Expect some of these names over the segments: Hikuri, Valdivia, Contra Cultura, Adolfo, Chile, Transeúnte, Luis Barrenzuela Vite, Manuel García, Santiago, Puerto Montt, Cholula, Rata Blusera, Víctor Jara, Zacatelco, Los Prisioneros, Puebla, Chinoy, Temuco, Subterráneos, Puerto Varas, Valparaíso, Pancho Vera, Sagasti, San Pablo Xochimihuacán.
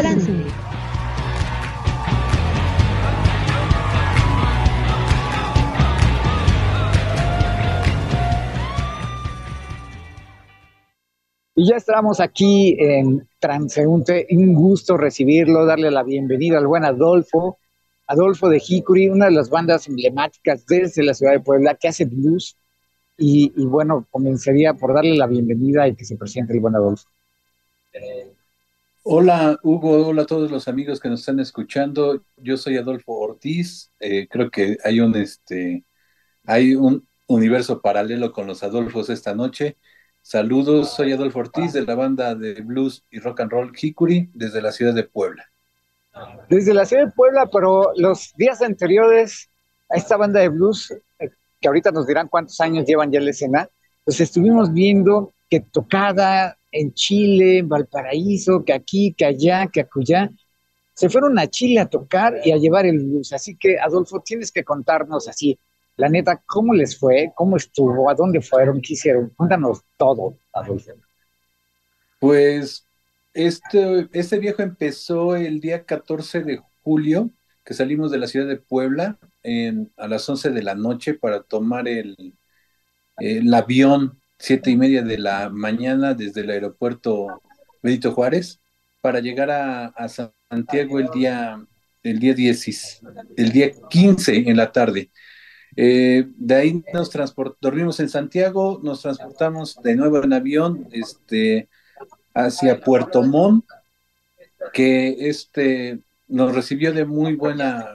Transmite. Y ya estamos aquí en Transeúnte, un gusto recibirlo, darle la bienvenida al buen Adolfo, Adolfo de Hikuri, una de las bandas emblemáticas desde la ciudad de Puebla que hace blues, y bueno, comenzaría por darle la bienvenida y que se presente el buen Adolfo. Hola Hugo, hola a todos los amigos que nos están escuchando, yo soy Adolfo Ortiz, creo que hay un universo paralelo con los Adolfos esta noche. Saludos, soy Adolfo Ortiz de la banda de blues y rock and roll Hikuri desde la ciudad de Puebla. Desde la ciudad de Puebla, pero los días anteriores a esta banda de blues, que ahorita nos dirán cuántos años llevan ya en la escena, pues estuvimos viendo que tocada en Chile, en Valparaíso, que aquí, que allá, que acullá, se fueron a Chile a tocar y a llevar el blues. Así que Adolfo, tienes que contarnos así. La neta, ¿cómo les fue? ¿Cómo estuvo? ¿A dónde fueron? ¿Qué hicieron? Cuéntanos todo, Adolfo. Pues este viaje empezó el día 14 de julio, que salimos de la ciudad de Puebla a las 11 de la noche para tomar el avión 7:30 de la mañana desde el aeropuerto Benito Juárez para llegar a Santiago el día 15 en la tarde. De ahí nos dormimos en Santiago, nos transportamos de nuevo en avión hacia Puerto Montt, que nos recibió de muy buena,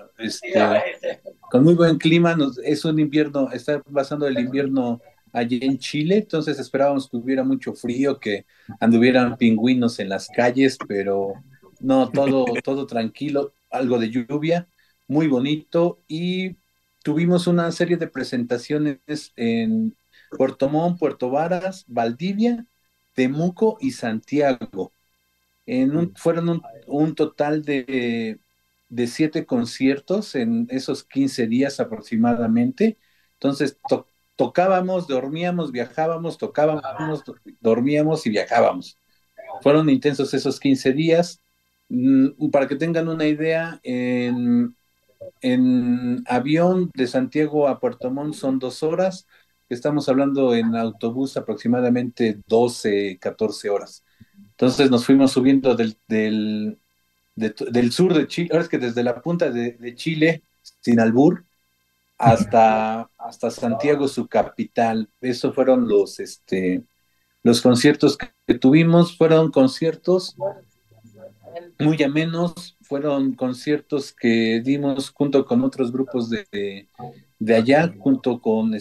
con muy buen clima, es un invierno, está pasando el invierno allí en Chile, entonces esperábamos que hubiera mucho frío, que anduvieran pingüinos en las calles, pero no, todo tranquilo, algo de lluvia, muy bonito. Y tuvimos una serie de presentaciones en Puerto Montt, Puerto Varas, Valdivia, Temuco y Santiago. Fueron un total de 7 conciertos en esos 15 días aproximadamente. Entonces tocábamos, dormíamos, viajábamos, tocábamos, dormíamos y viajábamos. Fueron intensos esos 15 días. Para que tengan una idea, en avión de Santiago a Puerto Montt son 2 horas, estamos hablando en autobús aproximadamente 12, 14 horas. Entonces nos fuimos subiendo del sur de Chile, ahora es que desde la punta de Chile, sin albur, hasta Santiago, su capital. Esos fueron los conciertos que tuvimos, fueron conciertos muy amenos, fueron conciertos que dimos junto con otros grupos de allá, junto con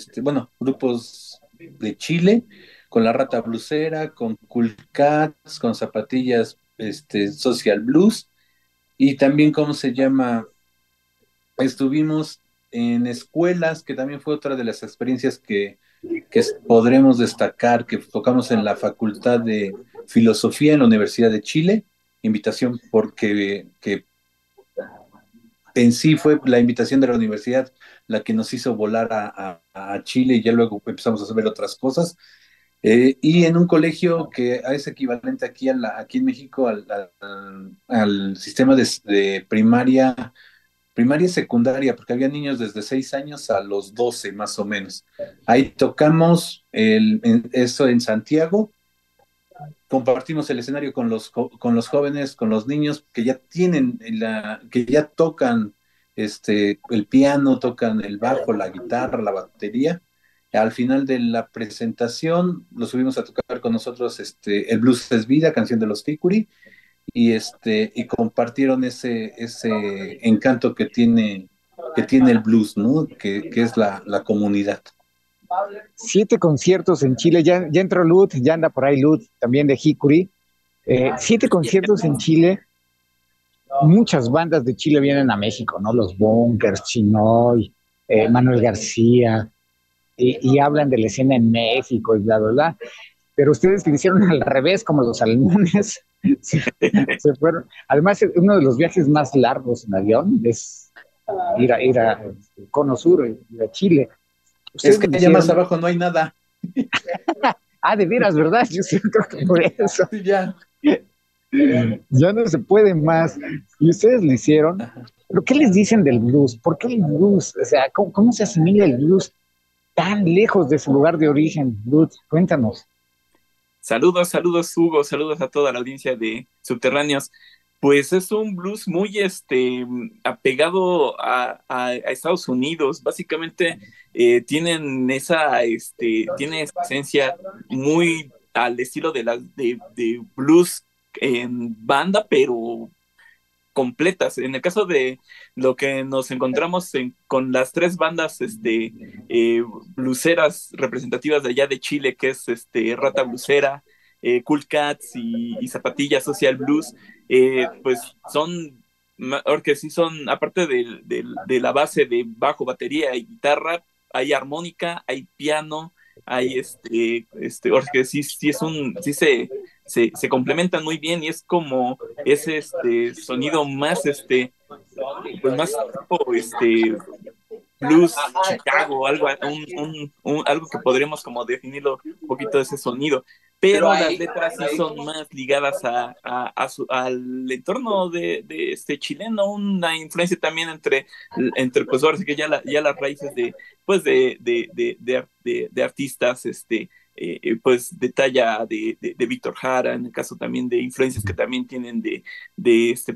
grupos de Chile, con la Rata Blusera, con Cool Cats, con Zapatillas Social Blues, y también, estuvimos en escuelas, que también fue otra de las experiencias que podremos destacar, que tocamos en la Facultad de Filosofía en la Universidad de Chile, invitación porque en sí fue la invitación de la universidad la que nos hizo volar a Chile, y ya luego empezamos a saber otras cosas, y en un colegio que es equivalente aquí aquí en México al sistema de primaria y secundaria, porque había niños desde 6 años a los 12 más o menos. Ahí tocamos eso en Santiago. Compartimos el escenario con los jóvenes, con los niños que ya tienen que ya tocan el piano, tocan el bajo, la guitarra, la batería. Al final de la presentación los subimos a tocar con nosotros el Blues es Vida, canción de los Hikuri, y compartieron ese encanto que tiene el blues, ¿no? Que es la comunidad. 7 conciertos en Chile, ya entró Lud, ya anda por ahí Lud, también de Hikuri. 7 conciertos en Chile, muchas bandas de Chile vienen a México, ¿no? Los Bunkers, Chinoy, Manuel García, y hablan de la escena en México y bla, bla, bla. Pero ustedes lo hicieron al revés, como los alemanes. Se fueron. Además, uno de los viajes más largos en avión es ir a Cono Sur, ir a Chile. Es que allá más abajo no hay nada. Ah, de veras, ¿verdad? Yo sí creo que por eso. Sí, ya. Ya no se puede más. Y ustedes lo hicieron. ¿Pero qué les dicen del blues? ¿Por qué el blues? O sea, ¿cómo se asimila el blues tan lejos de su lugar de origen, blues? Cuéntanos. Saludos, Hugo. Saludos a toda la audiencia de Subterráneos. Pues es un blues muy apegado a Estados Unidos. Básicamente tienen tiene esa esencia muy al estilo de blues en banda, pero completas. En el caso de lo que nos encontramos con las tres bandas bluseras representativas de allá de Chile, que es Rata Blusera, Cool Cats y Zapatillas Social Blues, pues son, porque sí son, aparte de la base de bajo, batería y guitarra, hay armónica, hay piano, hay porque sí es un, sí se complementan muy bien, y es como ese sonido más pues más tipo blues Chicago, algo que podremos como definirlo un poquito, ese sonido. Pero las letras sí son más ligadas al entorno de chileno, una influencia también entre pues ahora sí que ya las raíces de artistas pues de talla de Víctor Jara, en el caso también de influencias que también tienen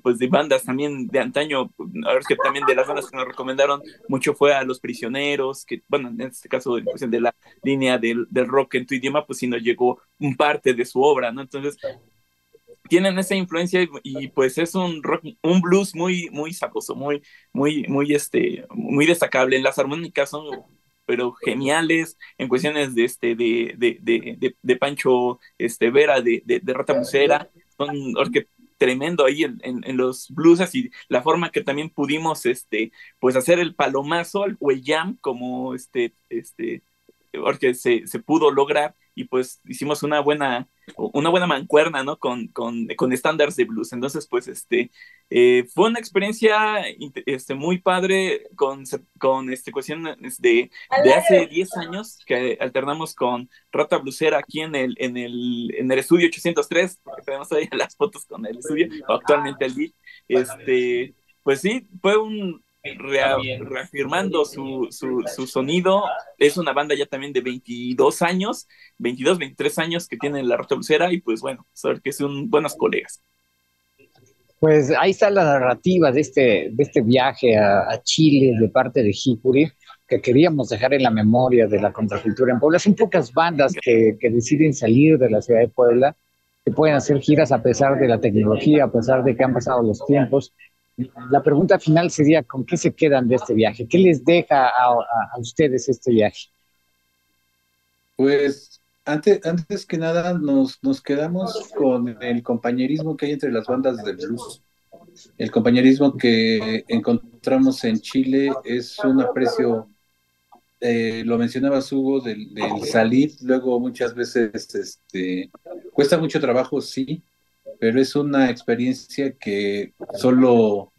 pues de bandas también de antaño. A ver, que también de las bandas que nos recomendaron mucho fue a Los Prisioneros, que bueno, en este caso pues, de la línea del rock en tu idioma, pues sí nos llegó un parte de su obra, ¿no? Entonces tienen esa influencia y pues es un blues muy, muy sacoso, muy muy destacable. Las armónicas son pero geniales en cuestiones de Pancho Vera, de Rata Blusera. Son tremendo ahí en los blues, y la forma que también pudimos pues hacer el palomazo o el jam, como porque se pudo lograr, y pues hicimos una buena mancuerna, ¿no? Con estándares de blues. Entonces pues fue una experiencia muy padre con cuestiones de hace 10 años que alternamos con Rata Blusera aquí en el estudio 803, porque tenemos ahí las fotos con el estudio actualmente allí. Pues sí, fue un reafirmando su sonido. Es una banda ya también de 23 años que tiene la Rata Blusera, y pues bueno, saber que son buenos colegas. Pues ahí está la narrativa de este viaje a Chile de parte de Hikuri, que queríamos dejar en la memoria de la contracultura en Puebla. Son pocas bandas que deciden salir de la ciudad de Puebla, que pueden hacer giras a pesar de la tecnología, a pesar de que han pasado los tiempos. La pregunta final sería, ¿con qué se quedan de este viaje? ¿Qué les deja a ustedes este viaje? Pues antes que nada nos quedamos con el compañerismo que hay entre las bandas de blues. El compañerismo que encontramos en Chile es un aprecio, lo mencionabas Hugo, del salir. Luego muchas veces cuesta mucho trabajo, sí, pero es una experiencia que solo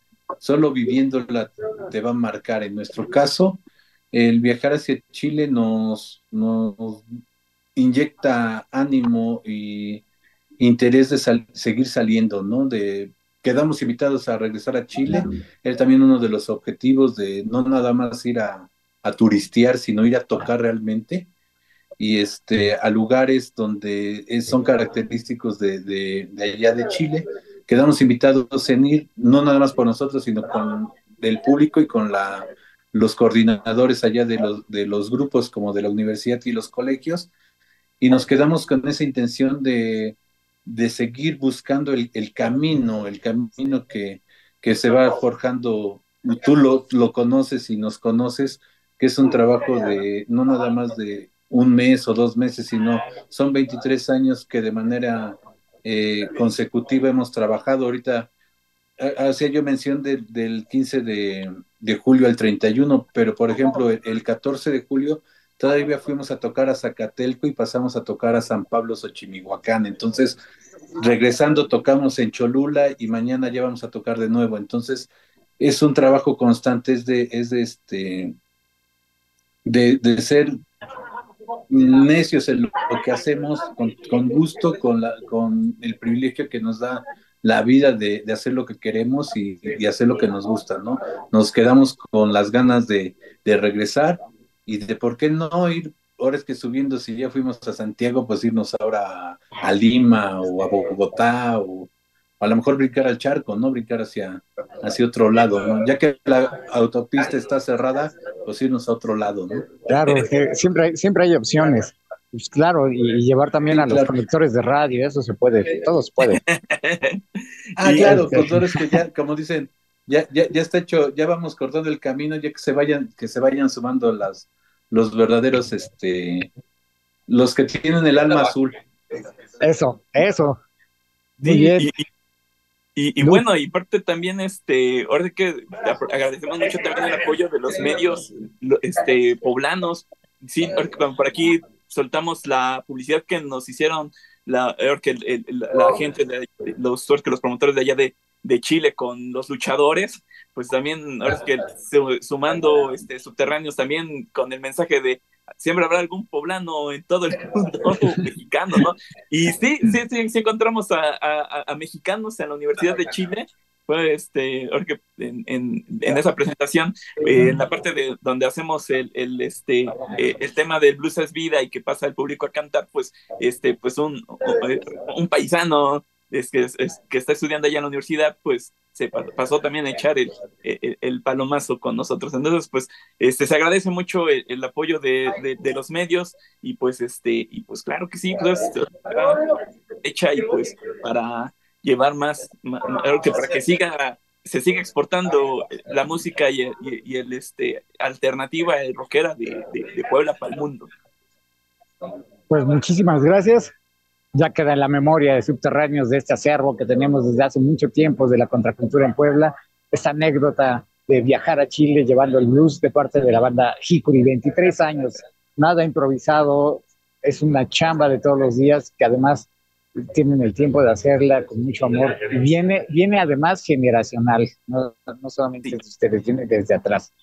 viviéndola te va a marcar. En nuestro caso, el viajar hacia Chile nos inyecta ánimo y interés de seguir saliendo, ¿no? Quedamos invitados a regresar a Chile. Era también uno de los objetivos de no nada más ir a turistear, sino ir a tocar realmente, y a lugares donde son característicos de allá de Chile. Quedamos invitados en ir, no nada más por nosotros, sino con el público y con los coordinadores allá de los grupos, como de la universidad y los colegios, y nos quedamos con esa intención de seguir buscando el camino que se va forjando. Tú lo conoces y nos conoces, que es un trabajo de no nada más de un mes o 2 meses, sino son 23 años que de manera consecutiva hemos trabajado. Ahorita hacía yo mención del 15 de julio al 31, pero por ejemplo el 14 de julio todavía fuimos a tocar a Zacatelco y pasamos a tocar a San Pablo Xochimihuacán. Entonces regresando tocamos en Cholula y mañana ya vamos a tocar de nuevo. Entonces es un trabajo constante, de ser necios en lo que hacemos, con gusto, con el privilegio que nos da la vida de hacer lo que queremos y hacer lo que nos gusta, ¿no? Nos quedamos con las ganas de regresar y de por qué no ir, ahora es que subiendo, si ya fuimos a Santiago, pues irnos ahora a Lima o a Bogotá o a lo mejor brincar al charco, ¿no? Brincar hacia otro lado, ¿no? Ya que la autopista está cerrada, pues irnos a otro lado, ¿no? Claro, siempre hay opciones. Pues claro, y llevar también a los conductores de radio, eso se puede, todos pueden. Ah, claro, conductores que ya, como dicen, ya está hecho, ya vamos cortando el camino, ya que se vayan sumando los verdaderos, los que tienen el alma azul. Eso. Muy bien. Y bueno, y parte también, ahora que agradecemos mucho también el apoyo de los medios poblanos, sí, por aquí soltamos la publicidad que nos hicieron la gente, los promotores de allá de Chile con los luchadores, pues también, ahora es que sumando Subterráneos también con el mensaje de siempre habrá algún poblano en todo el mundo mexicano, ¿no? Y sí encontramos a mexicanos en la Universidad de Chile, pues, en esa presentación, en la parte de donde hacemos el tema del blues es vida y que pasa el público a cantar, pues, pues un paisano que está estudiando allá en la universidad, pues se pasó también a echar el palomazo con nosotros. Entonces, pues, se agradece mucho el apoyo de los medios y pues, pues claro que sí, pues, hecha y pues para llevar más para que se siga exportando la música y el alternativa rockera de Puebla para el mundo. Pues muchísimas gracias. Ya queda en la memoria de Subterráneos de este acervo que tenemos desde hace mucho tiempo de la contracultura en Puebla, esta anécdota de viajar a Chile llevando el blues de parte de la banda Hikuri, 23 años, nada improvisado, es una chamba de todos los días que además tienen el tiempo de hacerla con mucho amor y viene además generacional, no solamente de ustedes, viene desde atrás.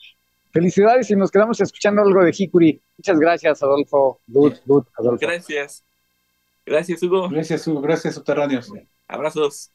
Felicidades y nos quedamos escuchando algo de Hikuri. Muchas gracias, Adolfo. Adolfo. Gracias. Gracias, Hugo. Gracias, Hugo. Gracias, Subterráneos. Abrazos.